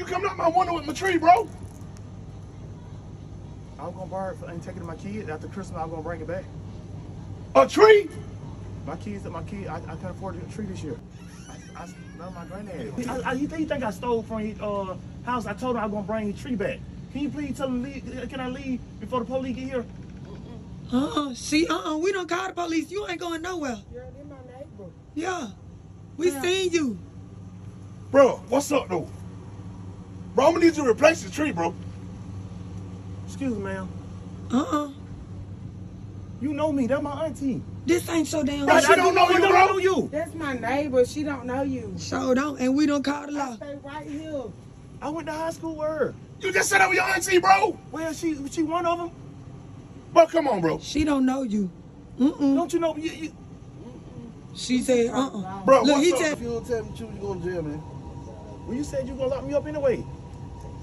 You coming up my window with my tree, bro? I'm gonna borrow it and take it to my kid. After Christmas, I'm gonna bring it back. A tree? My kids, I can't afford a tree this year. Not my granddad. You think I stole from his house? I told him I was gonna bring his tree back. Can you please tell him to leave? Can I leave before the police get here? We don't call the police. You ain't going nowhere. You're in my neighborhood. Yeah, we seen you. Bro, what's up though? Bro, I'm gonna need you to replace the tree, bro. Excuse me, ma'am. You know me. That's my auntie. This ain't so damn. Bro, she don't know you, bro. Don't know you. That's my neighbor. She don't know you. So don't. And we don't call the law. I stay right here. I went to high school with her. You just said that with your auntie, bro. Well, she one of them. Bro, come on, bro. She don't know you. Don't you know me? She said, Bro, look, what's up? If you don't tell me the truth, you going to jail, man. Well, you said you going to lock me up anyway.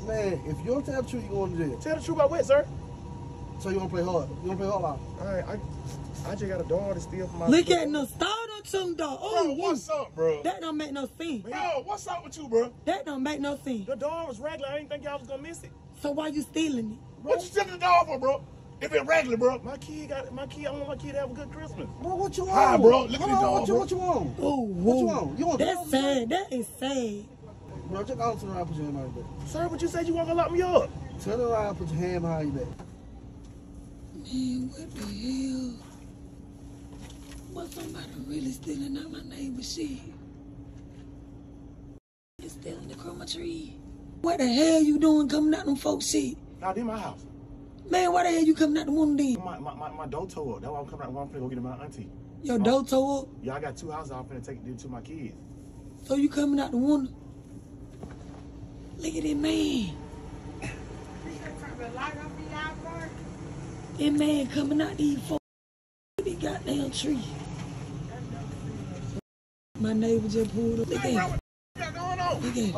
Man, if you don't tell the truth, you going to jail. Tell the truth about what, sir? So you want to play hard? You want to play hard loud? All right, I just got a dog to steal from my... Look at no stall on some dog. Bro, what's up, bro? That don't make no sense. Bro, what's up with you, bro? That don't make no sense. The dog was regular. I didn't think y'all was going to miss it. So why you stealing it? Bro? What you stealing the dog for, bro? If it's regular, bro. I want my kid to have a good Christmas. Bro, what you want? Hi, bro. Look at the dog, bro. What you want? Oh, what you want? You want that's sad. That is sad. Bro, check out to the ride. Put your hand behind your back. Sir, but you said you weren't going to lock me up. Tell the ride. Put your hand behind your back. Man, what the hell? Was somebody really stealing out my neighbor's shit? It's stealing the Christmas tree. What the hell you doing coming out them folks' shit? Out in my house. Man, why the hell you coming out the window then? My door tore up. That's why I'm coming out one place to go get my auntie. Your door tore up? Yeah, I got two houses. I'm finna take it to my kids. So you coming out the window? Look at that man. That man coming out these folks. That goddamn tree. My neighbor just pulled up. Look at that. What's going on? Look at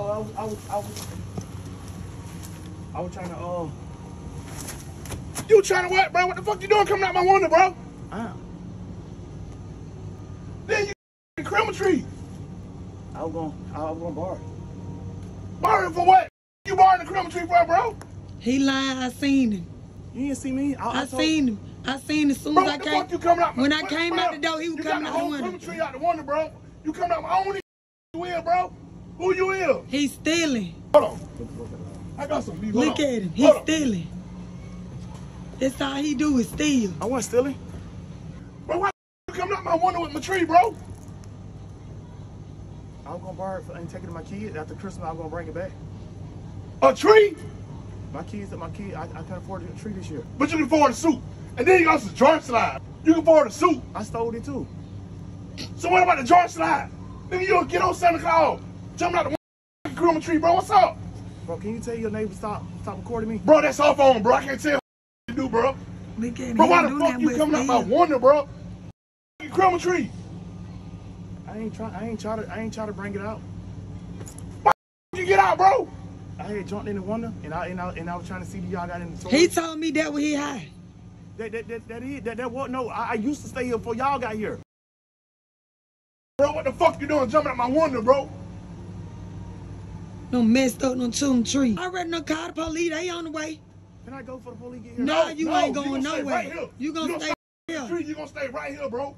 I was trying to, You trying to what, bro? What the fuck you doing coming out my window, bro? Then you the Christmas tree. I was gonna borrow it. Borrow it for what? You borrowing the Christmas tree for, bro? He lying. I seen him. You didn't see me? I seen him. I seen him as soon as I came. Fuck you coming out my when I came out the door, he was coming out the window. You got the whole Christmas tree out the window, bro. You coming out my own you in, bro? Who you in? He's stealing. Hold on. I got some beef. Look at him. He's stealing. That's all he do is steal. I wasn't stealing. Bro, why you coming out my window with my tree, bro? I'm gonna borrow it and take it to my kid. After Christmas, I'm gonna bring it back. A tree? My kids, I can't afford a tree this year. But you can afford a suit. And then you got some drop slide. You can afford a suit. I stole it too. So what about the drop slide? Nigga, you get on Santa Claus. Jumping out the window with my tree, bro. What's up? Bro, can you tell your neighbor stop recording me? Bro, that's our phone, bro. I can't tell. Do, bro. Bro, why the fuck you coming out my window, bro? Christmas tree. I ain't trying to bring it out. Why you get out, bro? I had jumped in the window and I was trying to see if y'all got in the toilet. He told me that when he high. That what? No, I used to stay here before y'all got here. Bro, what the fuck you doing jumping out my window, bro? No messed up, no chilling tree. I already know call the police. They on the way. Can I go for the police get here? No, you ain't going nowhere. Right you gonna stay right here, bro.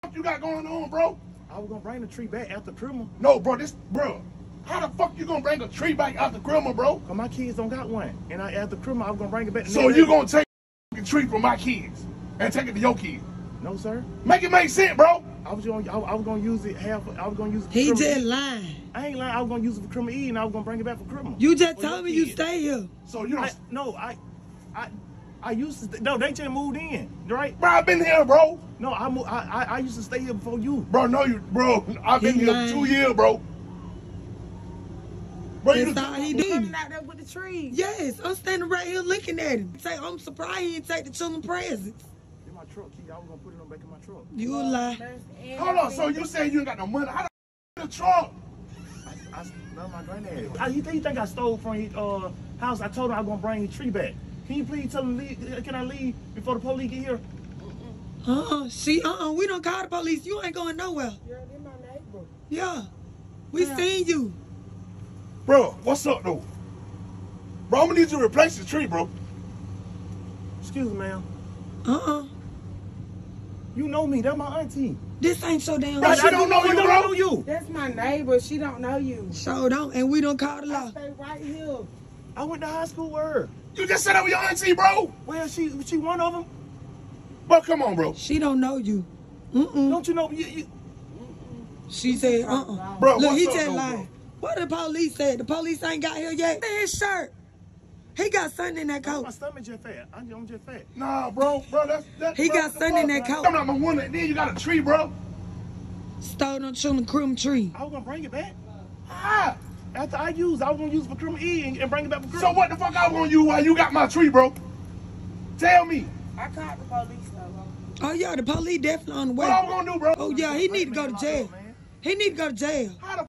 What you got going on, bro? I was gonna bring the tree back after Christmas. No, bro, how the fuck you gonna bring a tree back after Christmas, bro? Cause my kids don't got one, and after Christmas I was gonna bring it back. So you gonna take the tree from my kids and take it to your kids? No, sir. Make it make sense, bro. I was gonna use it half. I was gonna use it. He just lying. I ain't lying. I was gonna use it for Christmas Eve, and I was gonna bring it back for Christmas. You just told me you stay here. So you don't. I used to. No, they just moved in, right? Bro, I've been here, bro. No, I used to stay here before you. Bro, no, you, bro. I've been here 2 years, bro. Bro, you coming out there with the tree? Yes, I'm standing right here looking at him. I'm surprised he didn't take the children presents. Truck key, I was gonna put it on back in my truck. You a lie. Hold on, so you said you ain't got no money. How the truck? I love my granddad. You think I stole from his house? I told him I was gonna bring his tree back. Can you please tell him to leave? Can I leave before the police get here? We don't call the police. You ain't going nowhere. You're in my neighborhood. Yeah, we seen you. Bro, what's up, though? Bro, I'm gonna need you to replace the tree, bro. Excuse me, ma'am. Uh-uh. You know me. That's my auntie. This ain't so damn. Bro, she don't know you, bro. That's my neighbor. She don't know you. Sure don't. And we don't call the law. I stay right here. I went to high school with her. You just said that with your auntie, bro. Well, she one of them. Bro, come on, bro. She don't know you. Mm-mm. Don't you know you? She said, uh-uh. Bro, look, he just lying. What the police said? The police ain't got here yet. His shirt. He got something in that coat. My stomach just fat. I'm just fat. Nah, bro, that's he got something in that coat. I'm not my one. Then you got a tree, bro. Stole on children, crumb tree. I was gonna bring it back. Ah, after I was gonna use it for crumb E and bring it back for crumb. So what the fuck I was gonna use while you got my tree, bro? Tell me. I caught the police though. Oh yeah, the police definitely on the way. What I was gonna do, bro? Oh yeah, he need to go to jail. He need to go to jail. How the f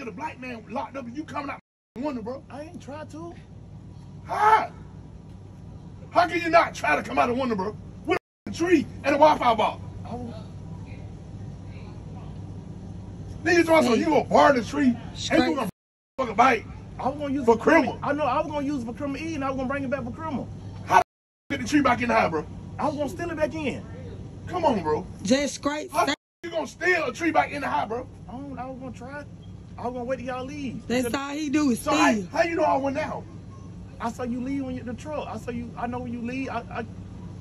is the black man locked up and you coming out wonder, bro? I ain't tried to. How can you not try to come out of Wonder, bro? With a tree and a Wi-Fi ball. Oh. Then you throw so you gonna bar the tree and you gonna fucking bite. I was gonna use for criminal. I know I was gonna use it for criminal E and I was gonna bring it back for criminal. How the get the tree back in high, bro? I was gonna steal it back in. Come on, bro. Just scrape. How the you gonna steal a tree back in the high, bro? I was gonna try. I was gonna wait till y'all leave. That's all he do is steal. How you know I went out? I saw you leave when you the truck. I saw you. I know when you leave.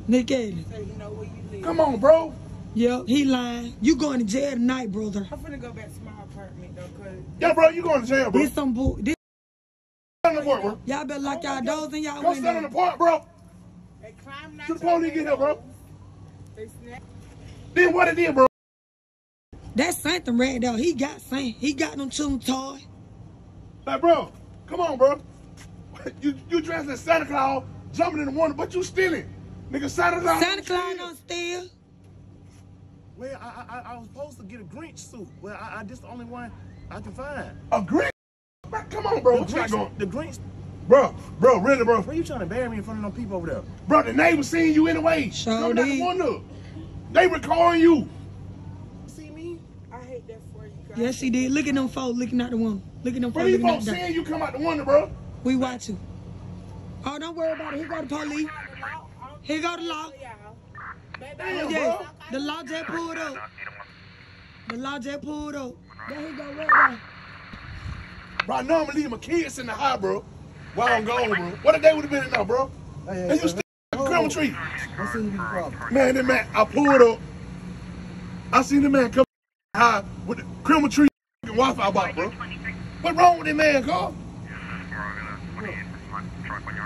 Nick Allen. So you know where you leave. Come on, bro. Yep, he lying. You going to jail tonight, brother? I'm finna go back to my apartment though, cause yeah, bro, you going to jail, bro? This some bull. This y'all better lock y'all doors and y'all. Come stand on the park, bro. They climb not to the police get here, bro. They snap. Then what it is, bro? That's something right though. He got something. He got them children toy. Like, bro, come on, bro. You dressed as Santa Claus, jumping in the water, but you stealing. Nigga, Santa Claus don't steal. Well, I was supposed to get a Grinch suit. Well, I just the only one I can find. A Grinch? Come on, bro. What you got going? The Grinch. Bro, really, bro. Why you trying to bury me in front of them people over there? Bro, the neighbors seeing you anyway. Sure did. They recording you. See me? I hate that for you, guys. Yes, she did. Look at them folks looking out the window. Look at them folks looking out the window. Bro, these folks seeing you come out the window, bro. We watch you. Oh, don't worry about it. Here go the police. Here go the law. Damn, bro. The law just pulled up. The law just pulled up. There he go right now. Bro, I know I'm going to leave my kids in the high, bro. While I'm gone, bro. What if they would have been in there, bro? And you still in the criminal tree. I seen the problem. Man, that man, I pulled up. I seen the man come high with the criminal tree and Wi-Fi box, bro. What wrong with that man, Carl?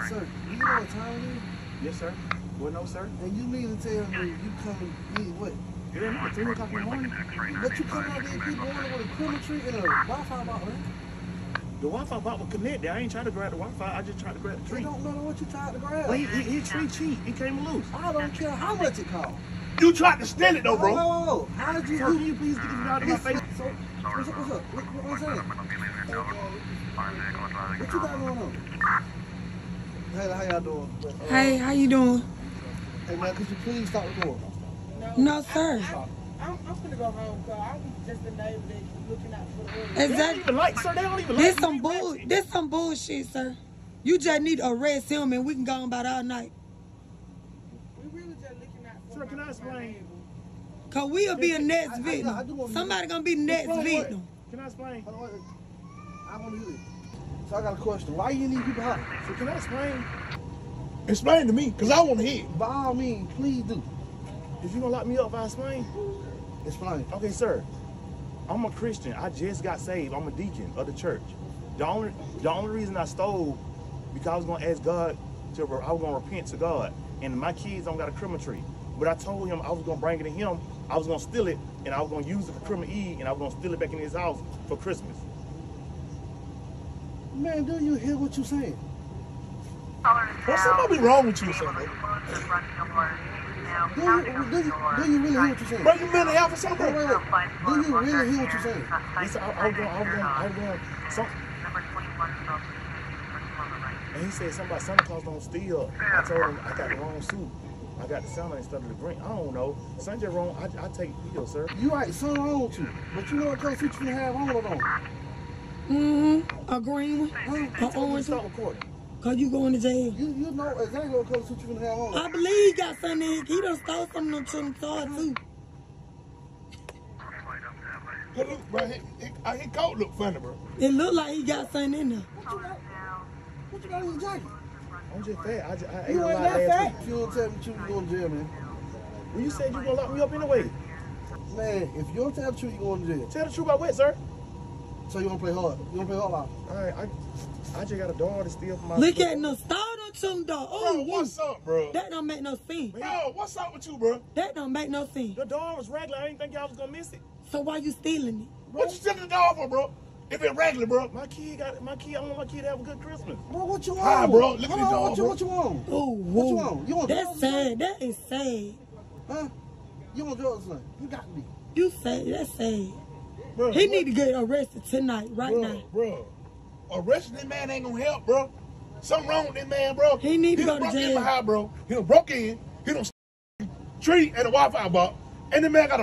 Sir, you know what time it is? Yes, sir. Well, no, sir. And you mean to tell me you come in what? It ain't like 3 o'clock in the morning? But you come out there and keep going with a criminal tree and a Wi-Fi box, right? The Wi-Fi box will connect there. I ain't trying to grab the Wi-Fi. I just tried to grab the tree. I don't know what you tried to grab. Well, he tree cheat. He came loose. I don't care how much it cost. You tried to steal it, though, bro. Oh, how did you do? Can you please get it out of my face? So, what's up? What's up? What you got going on? Hey, how y'all doing? Hey, how you doing? Hey, man, could you please stop the door? No, sir. I'm finna go home, cause I'm just a neighbor that's looking out for the order. Exactly. They don't even like, sir. They don't even like me. This some bullshit, sir. You just need to arrest him and we can go on about all night. We really just looking out for the order. Sir, can I explain? Cause we'll be a next victim. Somebody gonna be the next victim. Can I explain? I wanna do it. So I got a question. Why you need people hiding? So can I explain? Explain to me, because I want to hear. By all means, please do. If you going to lock me up, I explain? Explain. Okay, sir. I'm a Christian. I just got saved. I'm a deacon of the church. The only reason I stole, because I was going to ask God, I was going to repent to God. And my kids don't got a criminal tree. But I told him I was going to bring it to him. I was going to steal it, and I was going to use it for criminal E, and I was going to steal it back in his house for Christmas. Man, do you hear what you're saying? What's something wrong with you, sir? Do you really hear what you're saying? Bro, you mentally out for something? Do you really hear what you're saying? And he said something about Santa Claus don't steal. I told him I got the wrong suit. I got the Santa instead of the green. I don't know. Something wrong. I take video, sir. You right, something wrong with you. But you know what kind of suit you have on? Agreeing with her. Cause you going to jail. You know exactly what clothes you gonna have on. I believe he got something. He done stole something to him too. But look, bro, his coat look funny, bro. It look like he got something in there. What you got in your jacket? I'm just fat. I ain't that fat. You don't tell me you going to jail, man. When you said you gonna lock me up anyway. Man, if you don't tell the truth, you going to jail. Tell the truth about what, sir? So you want to play hard? You want to play hard life? All right, I just got a dog to steal from my Look store. At no stone on some dog. Oh, what's up, bro? That don't make no sense. Bro, what's up with you, bro? That don't make no sense. The dog was regular. I didn't think y'all was going to miss it. So why you stealing it? Bro? What you stealing the dog for, bro? If it's regular, bro. I want my kid to have a good Christmas. Bro, what you want? Hi, bro. Look at the dog, bro. What you want? Oh, what you want? You want drugs? That's sad. That is sad. Huh? You want drugs, son? You got me. You sad. That's sad. Bro, he need to get arrested tonight, right now. Bro, arresting this man ain't gonna help, bro. Something wrong with this man, bro. He need to go to jail. He done broke in. He done tree at a Wi-Fi box. And the man got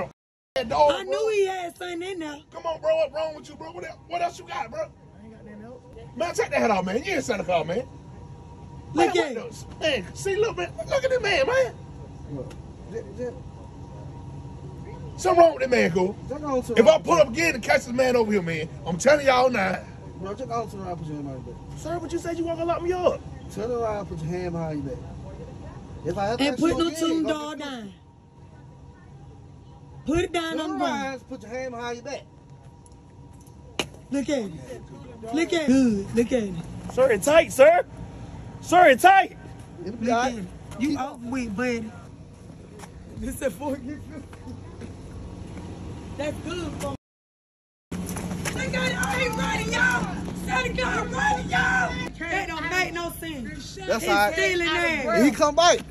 a dog. I knew he had something in there. Come on, bro. What's wrong with you, bro? What else you got, bro? I ain't got nothing else. Man, take that head off, man. You ain't Santa Claus, man. Look at him. Man, see, look at this man, man. Look, something wrong with that man, go. If I pull up again and catch this man over here, man, I'm telling y'all now. Bro, check all to the ride, put your hand behind your back. Sir, but you said you weren't gonna lock me up. Turn around, put your hand behind your back. If I have to and put no tune dog down. Put it down on the ground. Put your hand behind your back. Look at it. Look at it. Good. Look at it. Sir, it's tight, sir. Sir, it's tight. It'll be all right. You off with, buddy. This is for you. That's good for me. Thank God I ain't running, y'all. Thank God I'm running, y'all. That don't make no sense. That's all right. He's stealing that. He come back.